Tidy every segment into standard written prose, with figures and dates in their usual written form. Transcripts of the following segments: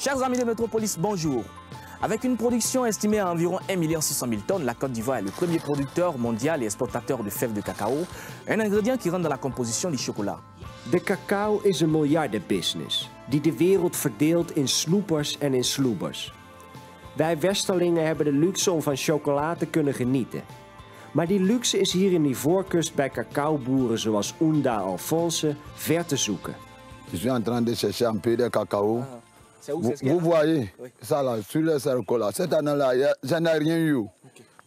Chers amis de Métropolis, bonjour. Avec une production estimée à environ 1,6 million de tonnes, la Côte d'Ivoire est le premier producteur mondial et exportateur de fèves de cacao, un ingrédient qui rentre dans la composition du chocola. De cacao is een miljardenbusiness die de wereld verdeelt in snoepers en in sloebers. Wij Westerlingen hebben de luxe om van chocola te kunnen genieten. Maar die luxe is hier in Ivoorkust bij cacaoboeren zoals Ounda, Alphonse ver te zoeken. Je suis en train de chercher un peu de cacao. Vous voyez, ça là, sur le cercle là, cette année-là, je n'ai rien eu. Okay.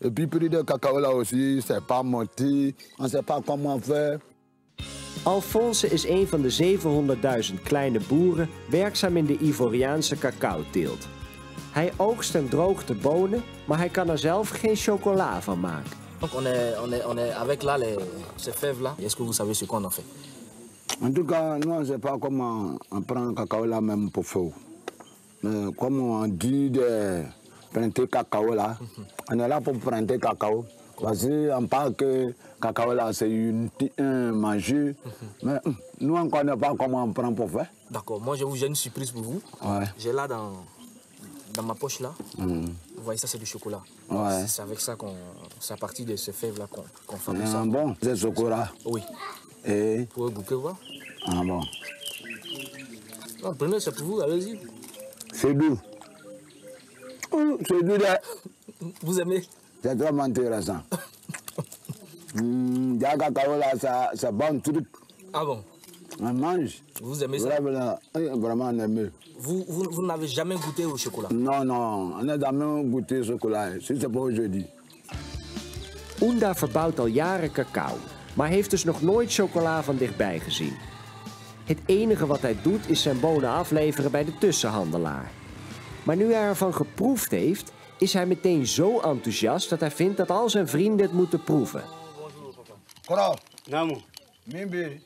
Et puis prix de cacao là aussi, c'est pas monté, on ne sait pas comment faire. Alphonse is een van de 700.000 kleine boeren werkzaam in de Ivoriaanse cacaoteelt. Hij oogst en droogt de bonen, maar hij kan zelf geen chocola van maken. Donc on est avec là, ces fèves là, est-ce que vous savez ce qu'on en fait? En tout cas, nous on ne sait pas comment on prend le cacao là même pour faire. Comme on dit de planter cacao là, on est là pour planter cacao. Parce qu'on parle que cacao là c'est un manger, mais nous on ne connaît pas comment on prend pour faire. D'accord, moi j'ai une surprise pour vous. Ouais. J'ai là dans ma poche là, vous voyez ça c'est du chocolat. Ouais. C'est avec ça qu'on, c'est à partir de ce fève là qu'on fait ça. Bon, c'est chocolat. Oui. Et... Vous pouvez goûter voir. Ah bon. Non, prenez ça pour vous, allez-y. C'est doux. C'est doux là. Vous aimez? C'est trop intéressant. La cacao là, c'est bon truc. Ah bon? On mange. Vous aimez ça? Vraiment, vraiment on aime. Vous n'avez jamais goûté au chocolat? Non, non, on n'a jamais goûté au chocolat. Si c'est pas aujourd'hui. Ounda verbouwt al jaren cacao, maar heeft dus nog nooit chocola van dichtbij gezien. Het enige wat hij doet is zijn bonen afleveren bij de tussenhandelaar. Maar nu hij ervan geproefd heeft, is hij meteen zo enthousiast dat hij vindt dat al zijn vrienden het moeten proeven. Bonjour, papa. Mimbi.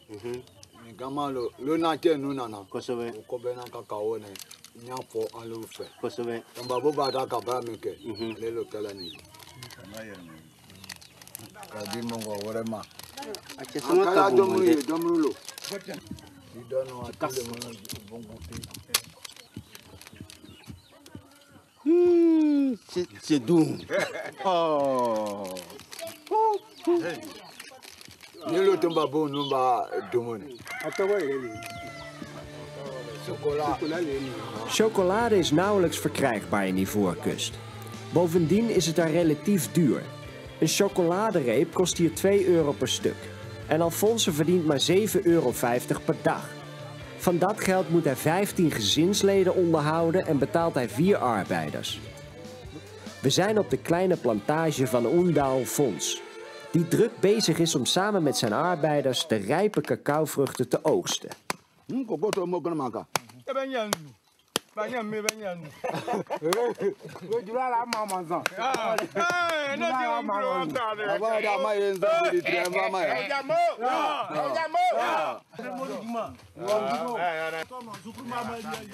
Le naté nous nana. Kosowe. Okobena kakao ne. Nyafo anlufe. Kosowe. Tambabo bada kabra meke. Le lokala ni. Kadi mungo orema. Akala domulo. Il donne à tout le monde un bon goûter. C'est doux. Oh. Nilo tumbabo numba domone. Chocolade is nauwelijks verkrijgbaar in Ivoorkust. Bovendien is het daar relatief duur. Een chocoladereep kost hier €2 per stuk. En Alphonse verdient maar €7,50 per dag. Van dat geld moet hij 15 gezinsleden onderhouden en betaalt hij 4 arbeiders. We zijn op de kleine plantage van Ounda Alphonse, die druk bezig is om samen met zijn arbeiders de rijpe cacaovruchten te oogsten.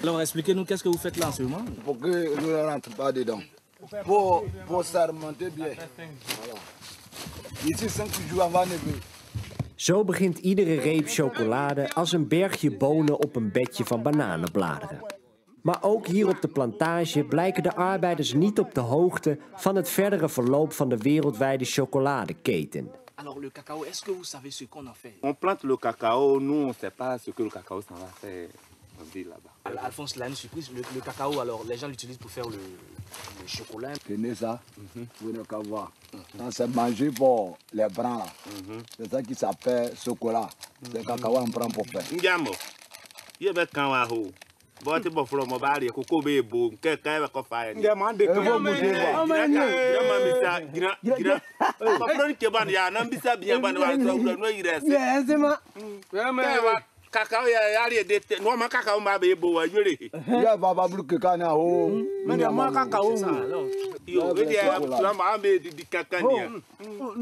Alors expliquez-nous qu'est-ce que vous faites là en ce moment? Pour que nous ne rentrons pas dedans. Pour s'armenter bien. Voilà. Ici 5 jours avant de venir. Zo begint iedere reep chocolade als een bergje bonen op een bedje van bananenbladeren. Maar ook hier op de plantage blijken de arbeiders niet op de hoogte van het verdere verloop van de wereldwijde chocoladeketen. Alors le cacao, est-ce que vous savez ce qu'on en fait? On plante le cacao, nous on sait pas ce que le cacao s'en va faire là-bas. Alphonse, là une surprise, le cacao, alors les gens l'utilisent pour faire le chocolat. Tenez ça, vous ne pouvez voir. C'est mangé pour les brins là. C'est ça qui s'appelle chocolat. Le cacao on prend pour faire. Ndiamo, je vais kanwaho.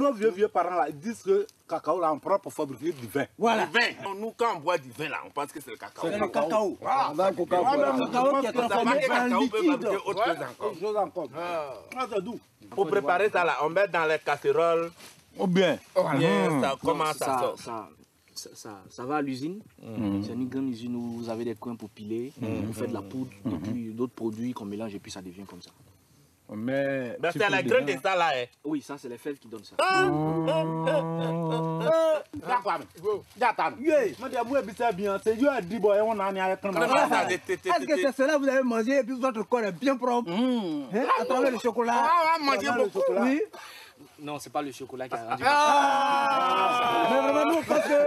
Nos vieux parents là, disent que cacao là on prend pour fabriquer du vin. Voilà. Du vin. Nous quand on boit du vin là, on pense que c'est le cacao. C'est le cacao. Ah, le cacao qui est transformé en liquide. Autre chose encore. Ah, c'est doux. Pour préparer ça là, on met dans les casseroles. Oh bien. Ça commence à sortir. ça va à l'usine. C'est une grande usine où vous avez des coins pour piler, vous faites de la poudre, et puis d'autres produits qu'on mélange, et puis ça devient comme ça. Mais c'est la graine de ça là. Oui, ça c'est les fèves qui donnent ça. Est-ce que c'est cela que vous avez mangé et puis votre corps est bien propre à travers le chocolat? Oui. Non, c'est pas le chocolat qui a rendu. Mais vraiment, nous, parce que.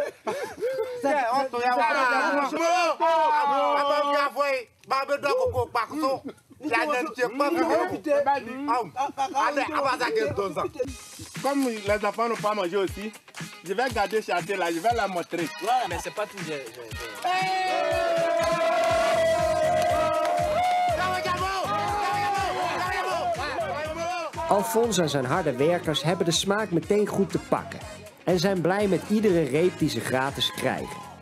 Comme les enfants n'ont pas mangé aussi, je vais garder cette là, je vais la montrer. Ouais, mais c'est pas tout. Alphonse en zijn harde werkers hebben de smaak meteen goed te pakken en zijn blij met iedere reep die ze gratis krijgen.